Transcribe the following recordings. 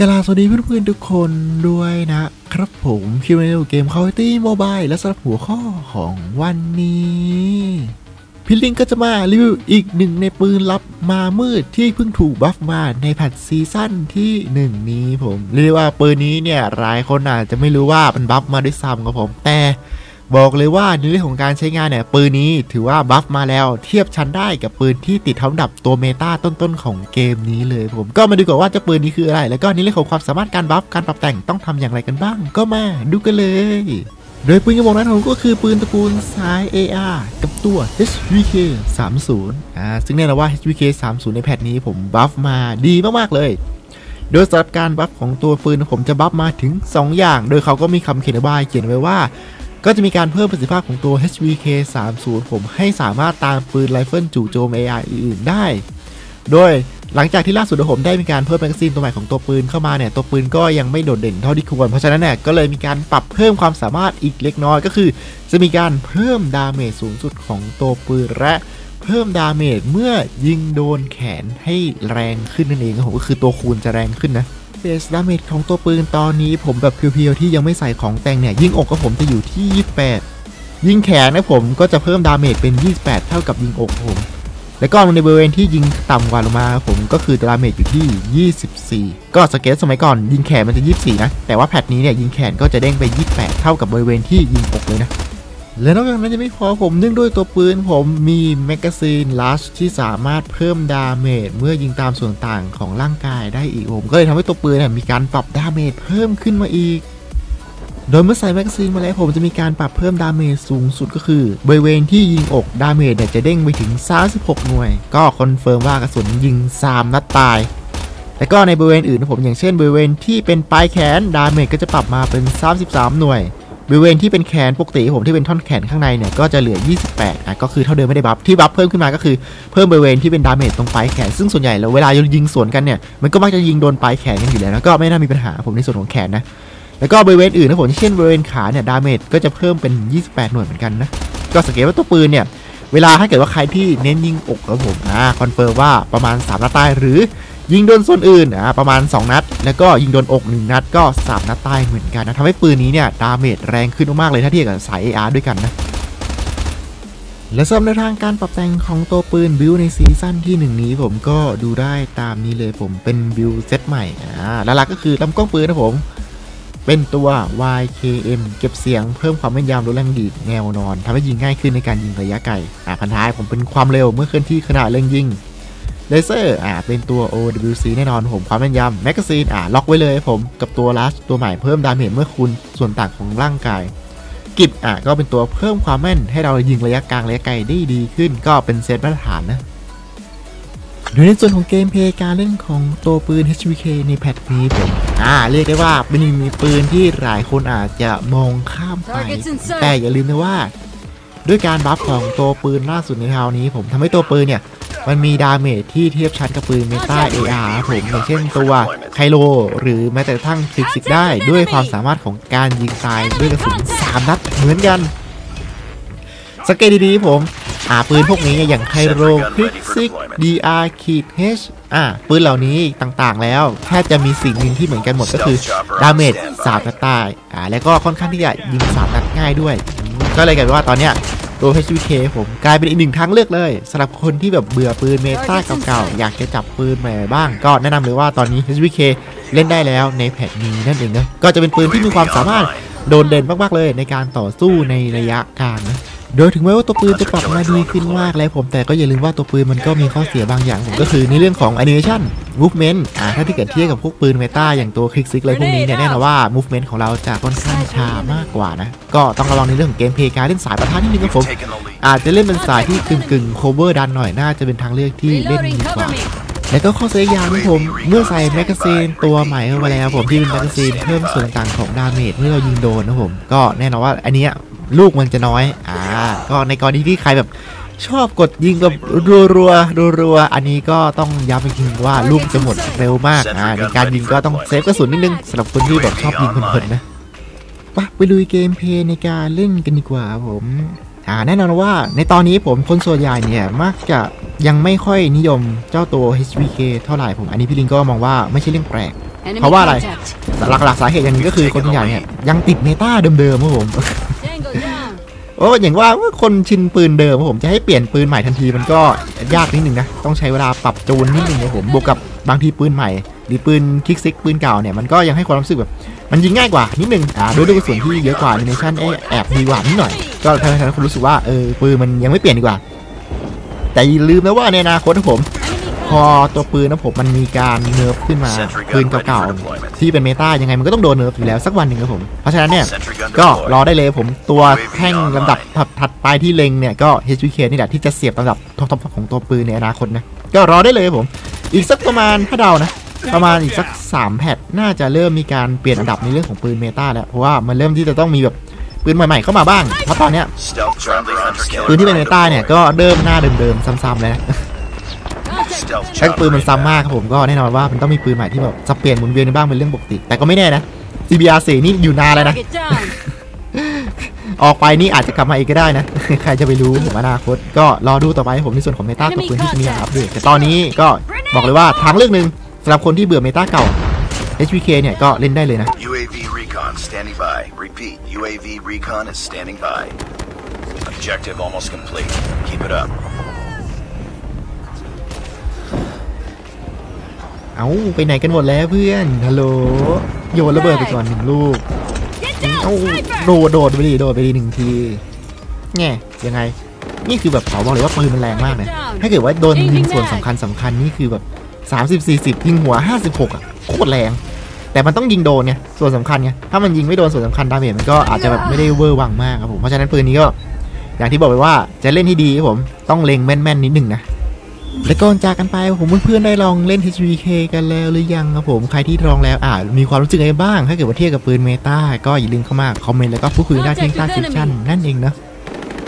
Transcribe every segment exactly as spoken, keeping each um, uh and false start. กราบสวัสดีเพื่อนๆทุกคนด้วยนะครับผมคิวในเกม Call of Duty Mobile และสำหรับหัวข้อของวันนี้พี่ลิงก็จะมารีวิวอีกหนึ่งในปืนลับมามืดที่เพิ่งถูกบัฟมาในแพทซีซั่นที่หนึ่งนี้ผมเรียกว่าปืนนี้เนี่ยหลายคนอาจจะไม่รู้ว่ามันบัฟมาด้วยซ้ำครับผมแต่บอกเลยว่าในเรื่องของการใช้งานเนี่ยปืนนี้ถือว่าบัฟมาแล้วเทียบชั้นได้กับปืนที่ติดอันดับตัวเมตาต้นๆของเกมนี้เลยผมก็มาดูกันว่าเจ้าปืนนี้คืออะไรแล้วก็ในเรื่องของความสามารถการบัฟการปรับแต่งต้องทำอย่างไรกันบ้างก็มาดูกันเลยโดยปืนกระบอกนั้นผมก็คือปืนตระกูลสาย เอ อาร์ กับตัว เอช วี เค สามสิบ อ่าซึ่งแน่นอนว่า เอช วี เค สามสิบ ในแพทนี้ผมบัฟมาดีมากๆเลยโดยสำหรับการบัฟของตัวปืนผมจะบัฟมาถึงสองอย่างโดยเขาก็มีคำเขียนอธิบายเขียนไว้ว่าก็จะมีการเพิ่มประสิทธิภาพของตัว เอช วี เค สามสิบ ผมให้สามารถตามปืนไรเฟิลจู่โจม เอ อาร์ อื่นๆได้โดยหลังจากที่ล่าสุดผมได้มีการเพิ่มแมกกาซีนตัวใหม่ของตัวปืนเข้ามาเนี่ยตัวปืนก็ยังไม่โดดเด่นเท่าที่ควรเพราะฉะนั้นเนี่ยก็เลยมีการปรับเพิ่มความสามารถอีกเล็กน้อยก็คือจะมีการเพิ่มดาเมจสูงสุดของตัวปืนและเพิ่มดาเมจเมื่อยิงโดนแขนให้แรงขึ้นนั่นเองครับผมก็คือตัวคูณจะแรงขึ้นนะเบสดาเมจของตัวปืนตอนนี้ผมแบบเพียวๆที่ยังไม่ใส่ของแต่งเนี่ยยิงอกก็ผมจะอยู่ที่ยี่สิบแปดยิงแขนนะผมก็จะเพิ่มดาเมจเป็นยี่สิบแปดเท่ากับยิงอกผมแล้วก็ในบริเวณที่ยิงต่ำกว่าลงมาผมก็คือดาเมจอยู่ที่ยี่สิบสี่ก็สเก็ตสมัยก่อนยิงแขนมันจะยี่สิบสี่นะแต่ว่าแพทนี้เนี่ยยิงแขนก็จะเด้งไปยี่สิบแปดเท่ากับบริเวณที่ยิงอกเลยนะและนอกจากนั้นจะไม่พอผมเนื่องด้วยตัวปืนผมมีแมกกาซีนลัชที่สามารถเพิ่มดาเมจเมื่อยิงตามส่วนต่างของร่างกายได้อีกผมก็เลยทำให้ตัวปืนมีการปรับดาเมจเพิ่มขึ้นมาอีกโดยเมื่อใส่แมกกาซีนมาแล้วผมจะมีการปรับเพิ่มดาเมจสูงสุดก็คือบริเวณที่ยิงอกดาเมจจะเด้งไปถึงสามสิบหกหน่วยก็คอนเฟิร์มว่ากระสุนยิงสามนัดตายและก็ในบริเวณอื่นนะผมอย่างเช่นบริเวณที่เป็นปลายแขนดาเมจก็จะปรับมาเป็นสามสิบสามหน่วยบริเวณที่เป็นแขนปกติผมที่เป็นท่อนแขนข้างในเนี่ยก็จะเหลือยี่สิบแปดอ่ะก็คือเท่าเดิมไม่ได้บัฟที่บัฟเพิ่มขึ้นมาก็คือเพิ่มบริเวณที่เป็นดาเมจตรงปลายแขนซึ่งส่วนใหญ่แล้วเวลายิงสวนกันเนี่ยมันก็มักจะยิงโดนปลายแขนกันอยู่แล้วแล้วก็ไม่น่ามีปัญหาผมในส่วนของแขนนะแล้วก็บริเวณอื่นนะผมเช่นบริเวณขาเนี่ยดาเมจก็จะเพิ่มเป็นยี่สิบแปดหน่วยเหมือนกันนะก็สังเกตว่าตัวปืนเนี่ยเวลาถ้าเกิดว่าใครที่เน้นยิงอกครับผมนะคอนเฟิร์มว่าประมาณสามนัดตายหรือยิงโดนส่วนอื่นนะประมาณสองนัดแล้วก็ยิงโดนอกหนึ่งนัดก็สามนัดตายเหมือนกันนะทำให้ปืนนี้เนี่ยดาเมจแรงขึ้นมากๆเลยถ้าเทียบกับสาย เอ อาร์ ด้วยกันนะและสำหรับในทางการปรับแต่งของตัวปืนบิวในซีซั่นที่หนึ่งนี้ผมก็ดูได้ตามนี้เลยผมเป็นบิวเซตใหม่อ่าหลักๆก็คือลำกล้องปืนนะผมเป็นตัว วาย เค เอ็ม เก็บเสียงเพิ่มความแม่นยำลดแรงดีดแนวนอนทำให้ยิงง่ายขึ้นในการยิงระยะไกลอ่าพันท้ายผมเป็นความเร็วเมื่อเคลื่อนที่ขณะเล็งยิงเลเซอร์อ่าเป็นตัว โอ ดับเบิลยู ซี แน่นอนผมความแม่นยำแมกกาซีนอ่าล็อกไว้เลยผมกับตัวลัชตัวใหม่เพิ่มดาเมจเมื่อคูณส่วนต่างของร่างกายกิบอ่าก็เป็นตัวเพิ่มความแม่นให้เรายิงระยะกลางระยะไกลได้ดีขึ้นก็เป็นเซตมาตรฐานนะโดยในส่วนของเกมเพลย์การเล่นของตัวปืน เอช วี เค ในแพทนี้ผมอ่าเรียกได้ว่าเป็นหนึ่งในปืนที่หลายคนอาจจะมองข้ามไปแต่อย่าลืมนะว่าด้วยการบัฟของตัวปืนล่าสุดในคราวนี้ผมทำให้ตัวปืนเนี่ยมันมีดาเมจที่เทียบชั้นกับปืนเมตา เอ อาร์ ผมอย่างเช่นตัวไคโลหรือแม้แต่กระทั่งซิกซิกได้ด้วยความสามารถของการยิงตายด้วยกระสุนสามนัดเหมือนกันสังเกตดีๆผมอ่าปืนพวกนี้อย่างไคโลซิกซิก ดี อาร์ เอช อ่าปืนเหล่านี้ต่างๆแล้วแทบจะมีสิ่งหนึ่งที่เหมือนกันหมดก็คือดาเมจสามนัดตายอ่าแล้วก็ค่อนข้างที่จะยิงสามนัดง่ายด้วยก็เลยกลายเป็นว่าตอนเนี้ยตัว เอช วี เค ผมกลายเป็นอีกหนึ่งทางเลือกเลยสำหรับคนที่แบบเบื่อปืนเมตาเก่าๆอยากจะจับปืนใหม่บ้างก็แนะนำเลยว่าตอนนี้ เอช วี เค เล่นได้แล้วในแพทนี้นั่นเองนะก็จะเป็นปืนที่มีความสามารถโดดเด่นมากๆเลยในการต่อสู้ในระยะกลางนะโดยถึงแม้ว่าตัวปืนจะปรับมาดีขึ้นมากแล้วผมแต่ก็อย่าลืมว่าตัวปืนมันก็มีข้อเสียบางอย่างก็คือในเรื่องของ animation movement อ่าถ้าที่เกิดเทียบกับพวกปืนเมตาอย่างตัวคลิกซิกอะไรพวกนี้เนี่ยแน่นอนว่า movement ของเราจะค่อนข้างช้ามากกว่านะก็ต้องระวังในเรื่องของเกมเพลย์การเล่นสายประทะนิดนึงครับผมอาจจะเล่นเป็นสายที่กึ่งกึ่ง cover ดันหน่อยน่าจะเป็นทางเลือกที่เล่นดีกว่าและก็ข้อเสียอย่างผมเมื่อใส่แมกกาซีนตัวใหม่เข้าไปแล้วผมที่เป็นแมกกาซีนเพิ่มส่วนต่างของดาเมจเมื่อเรายิงโดนนะผมก็แน่นอนว่าอันนี้ลูกมันจะน้อยอ่าก็ในกรณีที่ใครแบบชอบกดยิงกับรัวรัวรัวรัวอันนี้ก็ต้องย้ำอีกทีว่าลูกจะหมดเร็วมากอ่าในการยิงก็ต้องเซฟกระสุนนิดนึงสำหรับคนที่แบบชอบยิงเพลินๆนะปะไปลุยเกมเพลย์ในการเล่นกันดีกว่าผมอ่าแน่นอนว่าในตอนนี้ผมคนส่วนใหญ่เนี่ยมักจะยังไม่ค่อยนิยมเจ้าตัว เอช วี เค เท่าไหร่ผมอันนี้พี่ลิงก็มองว่าไม่ใช่เรื่องแปลก เพราะว่าอะไรหลักๆสาเหตุอย่างนี้ก็คือคนใหญ่เนี่ยยังติดเมตาเดิมๆครับผมโอ้อย่างว่าคนชินปืนเดิมผมจะให้เปลี่ยนปืนใหม่ทันทีมันก็ยากนิดนึงนะต้องใช้เวลาปรับจูนนิดนึงนะผมบวกกับบางทีปืนใหม่หรือปืนคลิกซิกปืนเก่าเนี่ยมันก็ยังให้ความรู้สึกแบบมันยิงง่ายกว่านิดนึงอ่าด้วยด้วยกระสุนที่เยอะกว่าในชั้นแอบดีกว่านิดหน่อยก็ทำให้คนรู้สึกว่าเออปืนมันยังไม่เปลี่ยนดีกว่าแต่อย่าลืมนะว่าในอนาคตนะผมพอตัวปืนนะผมมันมีการเนิร์ฟขึ้นมาปืนเก่าๆที่เป็นเมตายังไงมันก็ต้องโดนเนิร์ฟอยู่แล้วสักวันหนึ่งครับผมเพราะฉะนั้นเนี่ยก็รอได้เลยผมตัวแท่งลำดับถัดไปที่เล็งเนี่ยก็ เอช วี เค นี่แหละที่จะเสียบลำดับท็อปๆของตัวปืนในอนาคตนะก็รอได้เลยผมอีกสักประมาณถ้าเดานะประมาณอีกสักสามแพทน่าจะเริ่มมีการเปลี่ยนอันดับในเรื่องของปืนเมตาแล้วเพราะว่ามันเริ่มที่จะต้องมีแบบปืนใหม่ๆเข้ามาบ้างเพราะตอนเนี้ยปืนที่เป็นเมตาเนี่ยก็เริ่มหน้าเดิมๆซ้ำๆแล้วใช้ปืนมันซ้ำมากครับผมก็แน่นอนว่ามันต้องมีปืนใหม่ที่แบบจะเปลี่ยนหมุนเวียนบ้างเป็นเรื่องปกติแต่ก็ไม่แน่นะ ซี บี อาร์ สี่ นี่อยู่นานแล้วนะ ออกไปนี่อาจจะกลับมาอีกก็ได้นะใครจะไปรู้ผมอนาคตก็รอดูต่อไปผมในส่วนของเมตาตัวปืนที่จะมีอัปเดตแต่ตอนนี้ก็บอกเลยว่าทางเลือกหนึ่งสำหรับคนที่เบื่อเมตาเก่า เอช วี เค เนี่ยก็เล่นได้เลยนะเอาไปไหนกันหมดแล้วเพื่อนฮัลโหลโยนระเบิดไปก่อนหนึ่งลูกเอาโดดโดดไปดีโดดไปดีหนึ่งทีแง่ยังไงนี่คือแบบเขาบอกเลยว่าปืนมันแรงมากนะถ้าเกิดว่าโดนยิงส่วนสำคัญสำคัญนี่คือแบบสามสิบ สี่สิบยิงหัวห้าสิบหกอ่ะโคตรแรงแต่มันต้องยิงโดนไงส่วนสำคัญไงถ้ามันยิงไม่โดนส่วนสำคัญดาเมจมันก็อาจจะแบบไม่ได้เวอร์วังมากครับผมเพราะฉะนั้นปืนนี้ก็อย่างที่บอกไปว่าจะเล่นที่ดีครับผมต้องเล็งแม่นๆนิดหนึ่งนะและก่อนจากกันไปผมเพื่อนๆได้ลองเล่น เอช วี เค กันแล้วหรือยังครับผมใครที่ลองแล้วอ่ามีความรู้สึกอะไรบ้างถ้าเกิดว่าเทียบกับปืนเมตาก็อย่าลืมเข้ามาคอมเมนต์แล้วก็พูดคุยได้ที่ใต้คลิปนั่นเองนะ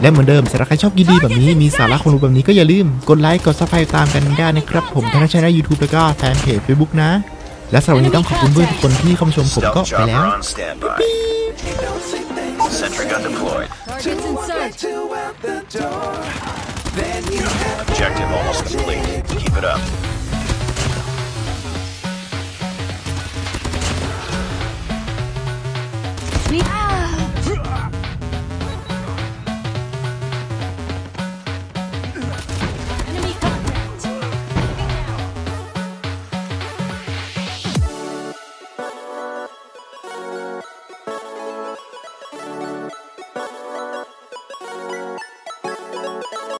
และเหมือนเดิมสำหรับใครชอบยินดีแบบนี้มีสาระคนรู้แบบนี้ก็อย่าลืมกดไลค์กดซับสไครป์ตามกันได้นะครับผมทั้งในช่องยูทูบแล้วก็แฟนเพจเฟซบุ๊กนะและสำหรับวันนี้ต้องขอบคุณเพื่อนทุกคนที่เข้ามาชมผมก็ไปแล้วObjective almost complete. Keep it up. We